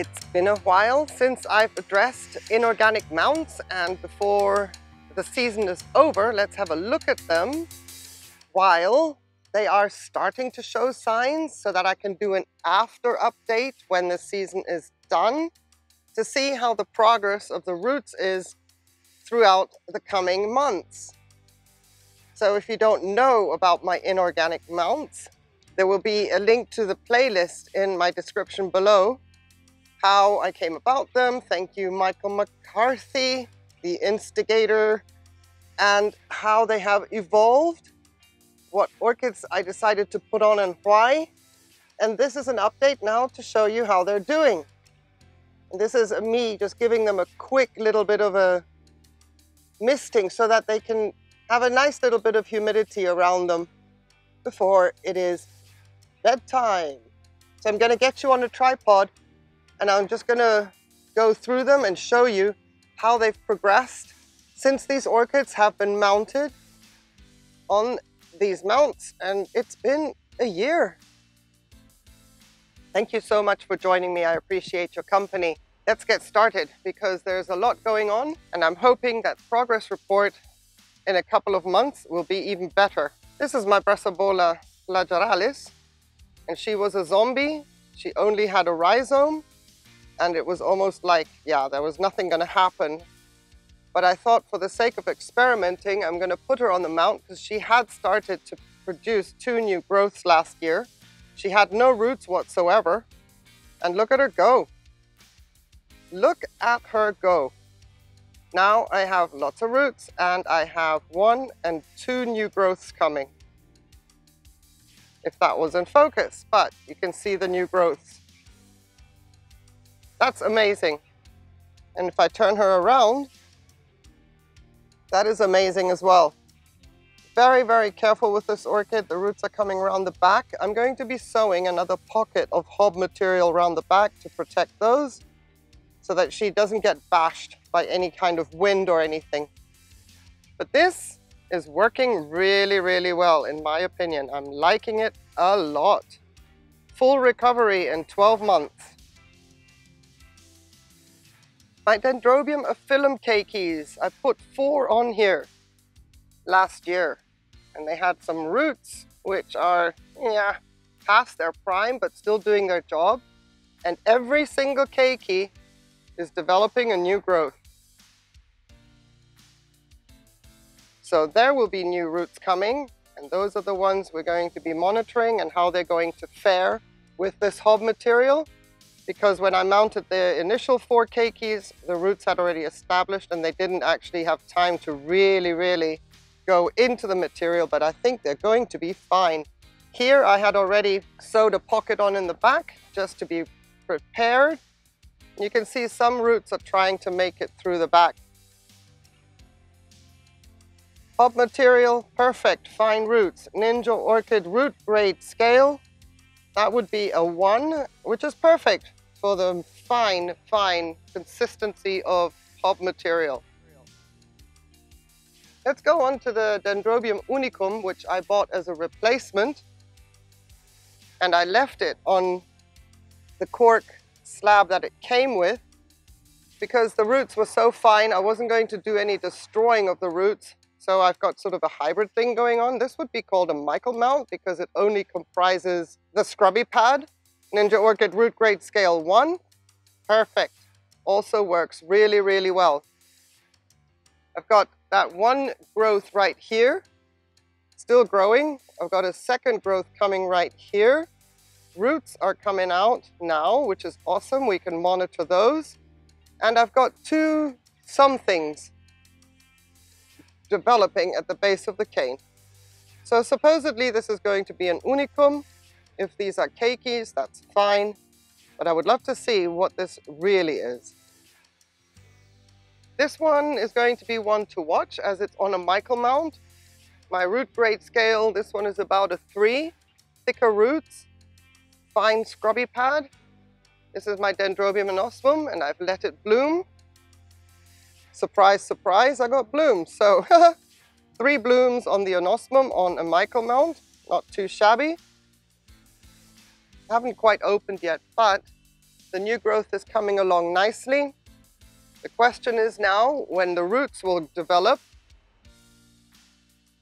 It's been a while since I've addressed inorganic mounts, and before the season is over, let's have a look at them while they are starting to show signs so that I can do an after update when the season is done to see how the progress of the roots is throughout the coming months. So if you don't know about my inorganic mounts, there will be a link to the playlist in my description below, how I came about them. Thank you, Michael McCarthy, the instigator, and how they have evolved, what orchids I decided to put on and why. And this is an update now to show you how they're doing. And this is me just giving them a quick little bit of a misting so that they can have a nice little bit of humidity around them before it is bedtime. So I'm gonna get you on a tripod and I'm just gonna go through them and show you how they've progressed since these orchids have been mounted on these mounts, and it's been a year. Thank you so much for joining me. I appreciate your company. Let's get started because there's a lot going on, and I'm hoping that progress report in a couple of months will be even better. This is my Brassavola flagellaris, and she was a zombie. She only had a rhizome, and it was almost like, yeah, there was nothing gonna happen. But I thought for the sake of experimenting, I'm gonna put her on the mount because she had started to produce 2 new growths last year. She had no roots whatsoever. And look at her go. Look at her go. Now I have lots of roots and I have 1 and 2 new growths coming. If that was in focus, but you can see the new growths. That's amazing. And if I turn her around, that is amazing as well. Very, very careful with this orchid. The roots are coming around the back. I'm going to be sowing another pocket of hob material around the back to protect those so that she doesn't get bashed by any kind of wind or anything. But this is working really, really well in my opinion. I'm liking it a lot. Full recovery in 12 months. My Dendrobium aphyllum keikis, I put 4 on here last year, and they had some roots which are, yeah, past their prime but still doing their job, and every single keiki is developing a new growth. So there will be new roots coming, and those are the ones we're going to be monitoring and how they're going to fare with this hob material. Because when I mounted the initial 4 keikis, the roots had already established and they didn't actually have time to really, really go into the material, but I think they're going to be fine. Here I had already sewed a pocket on in the back just to be prepared. You can see some roots are trying to make it through the back. Hob material, perfect, fine roots. Ninja orchid root grade scale. That would be a 1, which is perfect for the fine, fine consistency of hob material. Let's go on to the Dendrobium unicum, which I bought as a replacement. And I left it on the cork slab that it came with because the roots were so fine. I wasn't going to do any destroying of the roots. So I've got sort of a hybrid thing going on. This would be called a Michael Mount because it only comprises the scrubby pad. Ninja orchid root grade scale 1, perfect. Also works really, really well. I've got that 1 growth right here, still growing. I've got a 2nd growth coming right here. Roots are coming out now, which is awesome. We can monitor those. And I've got 2 somethings developing at the base of the cane. So supposedly this is going to be an unicum. If these are keikis, that's fine, but I would love to see what this really is. This one is going to be one to watch as it's on a Michael Mount. My root grade scale, this one is about a 3, thicker roots, fine scrubby pad. This is my Dendrobium anosmum, and I've let it bloom. Surprise, surprise, I got blooms. So 3 blooms on the anosmum on a Michael Mount, not too shabby. I haven't quite opened yet, but The new growth is coming along nicely. The question is now when the roots will develop,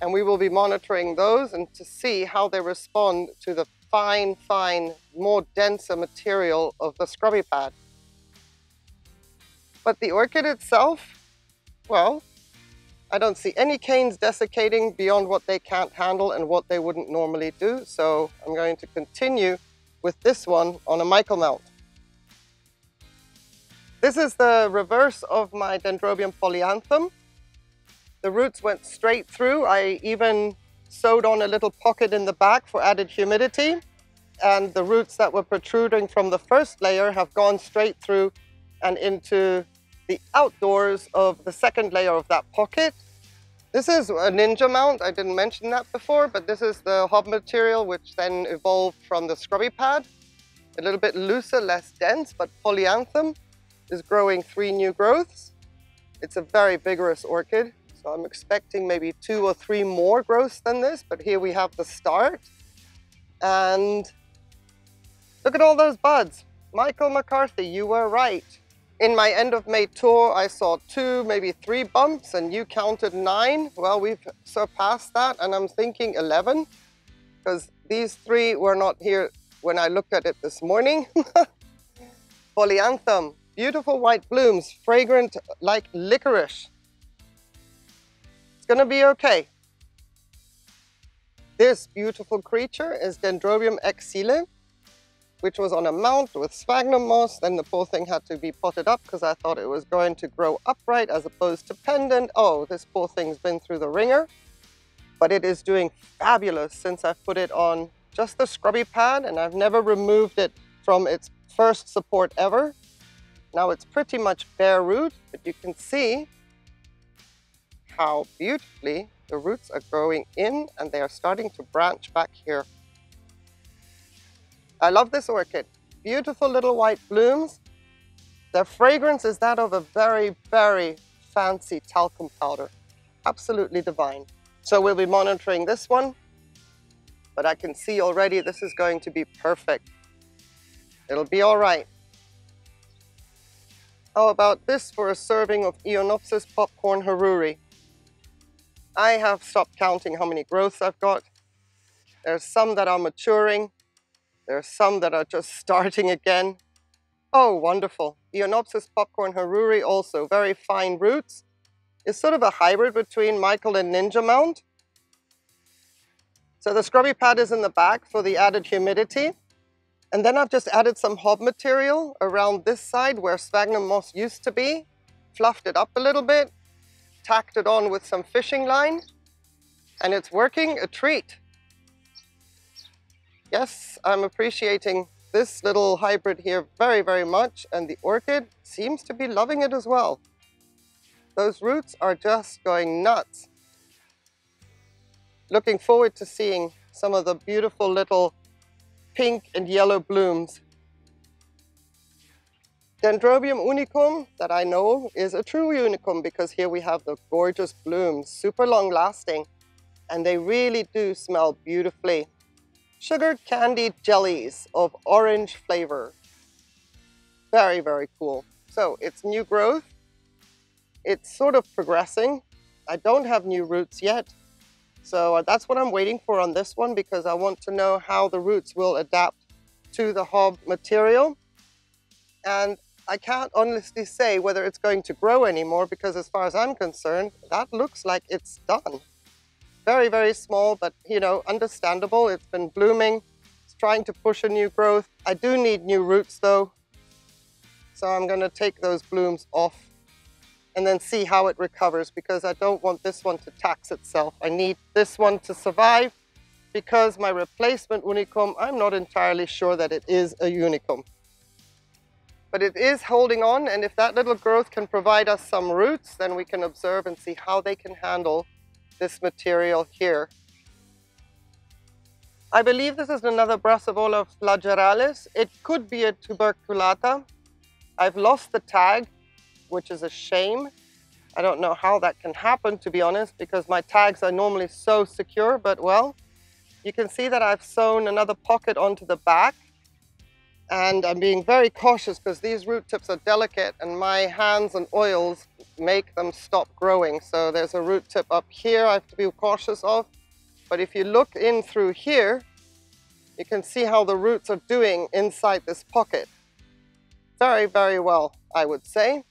and we will be monitoring those and to see how they respond to the fine, more denser material of the scrubby pad. But the orchid itself, well, I don't see any canes desiccating beyond what they can't handle and what they wouldn't normally do. So I'm going to continue with this one on a Michael Mount. This is the reverse of my Dendrobium polyanthum. The roots went straight through. I even sewed on a little pocket in the back for added humidity. And the roots that were protruding from the first layer have gone straight through and into the outdoors of the second layer of that pocket. This is a Ninja Mount. I didn't mention that before, but this is the hob material, which then evolved from the scrubby pad. A little bit looser, less dense, but polyanthum is growing 3 new growths. It's a very vigorous orchid. So I'm expecting maybe 2 or 3 more growths than this, but here we have the start. And look at all those buds. Michael McCarthy, you were right. In my end of May tour, I saw 2, maybe 3 bumps, and you counted 9. Well, we've surpassed that, and I'm thinking 11, because these 3 were not here when I looked at it this morning. Polyanthum, beautiful white blooms, fragrant like licorice. It's gonna be okay. This beautiful creature is Dendrobium exile, which was on a mount with sphagnum moss. Then the poor thing had to be potted up because I thought it was going to grow upright as opposed to pendant. Oh, this poor thing's been through the ringer, but it is doing fabulous since I've put it on just the scrubby pad, and I've never removed it from its first support ever. Now it's pretty much bare root, but you can see how beautifully the roots are growing in and they are starting to branch back here. I love this orchid. Beautiful little white blooms. Their fragrance is that of a very fancy talcum powder. Absolutely divine. So we'll be monitoring this one, but I can see already this is going to be perfect. It'll be all right. How about this for a serving of Ionopsis popcorn haruri? I have stopped counting how many growths I've got. There's some that are maturing. There are some that are just starting again. Oh, wonderful. Ionopsis popcorn haruri also, very fine roots. It's sort of a hybrid between Michael and Ninja Mount. So the scrubby pad is in the back for the added humidity. And then I've just added some hob material around this side where sphagnum moss used to be, fluffed it up a little bit, tacked it on with some fishing line, and it's working a treat. Yes, I'm appreciating this little hybrid here very much, and the orchid seems to be loving it as well. Those roots are just going nuts. Looking forward to seeing some of the beautiful little pink and yellow blooms. Dendrobium unicum, that I know is a true unicum because here we have the gorgeous blooms, super long lasting, and they really do smell beautifully. Sugar candy jellies of orange flavor. Very cool. So it's new growth. It's sort of progressing. I don't have new roots yet. So that's what I'm waiting for on this one, because I want to know how the roots will adapt to the hob material. And I can't honestly say whether it's going to grow anymore, because as far as I'm concerned, that looks like it's done. Very small, but you know, understandable. It's been blooming. It's trying to push a new growth. I do need new roots though. So I'm gonna take those blooms off and then see how it recovers, because I don't want this one to tax itself. I need this one to survive, because my replacement unicum, I'm not entirely sure that it is a unicum. But it is holding on, and if that little growth can provide us some roots, then we can observe and see how they can handle this material here. I believe this is another Brassavola flagellaris. It could be a tuberculata. I've lost the tag, which is a shame. I don't know how that can happen, to be honest, because my tags are normally so secure, but well, you can see that I've sewn another pocket onto the back. And I'm being very cautious because these root tips are delicate and my hands and oils make them stop growing. So there's a root tip up here I have to be cautious of. But if you look in through here, you can see how the roots are doing inside this pocket. Very, very well, I would say.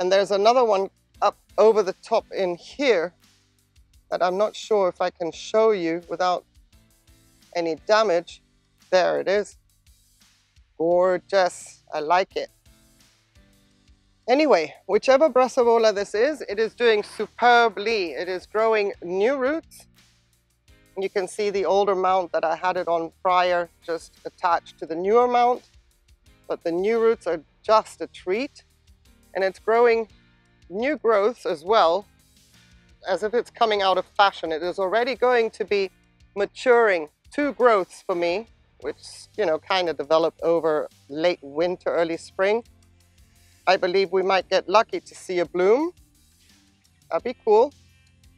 And there's another one up over the top in here that I'm not sure if I can show you without any damage. There it is. Gorgeous, I like it. Anyway, whichever Brassavola this is, it is doing superbly. It is growing new roots. You can see the older mount that I had it on prior just attached to the newer mount, but the new roots are just a treat. And it's growing new growths as well, as if it's coming out of fashion. It is already going to be maturing two growths for me, which, you know, kind of developed over late winter, early spring. I believe we might get lucky to see a bloom. That'd be cool.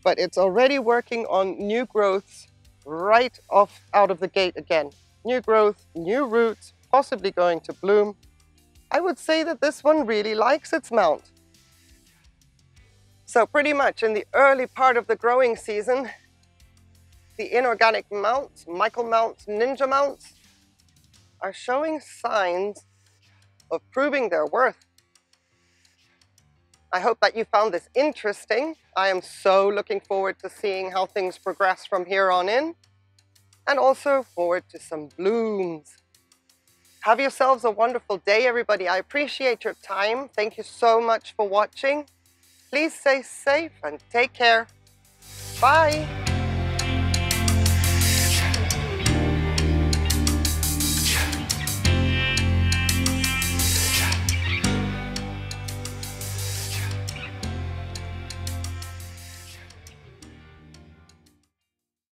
But it's already working on new growths right off out of the gate again. New growth, new roots, possibly going to bloom. I would say that this one really likes its mount. So pretty much in the early part of the growing season, the inorganic mounts, Michael Mount, Ninja Mount, are showing signs of proving their worth. I hope that you found this interesting. I am so looking forward to seeing how things progress from here on in, and also forward to some blooms. Have yourselves a wonderful day, everybody. I appreciate your time. Thank you so much for watching. Please stay safe and take care. Bye.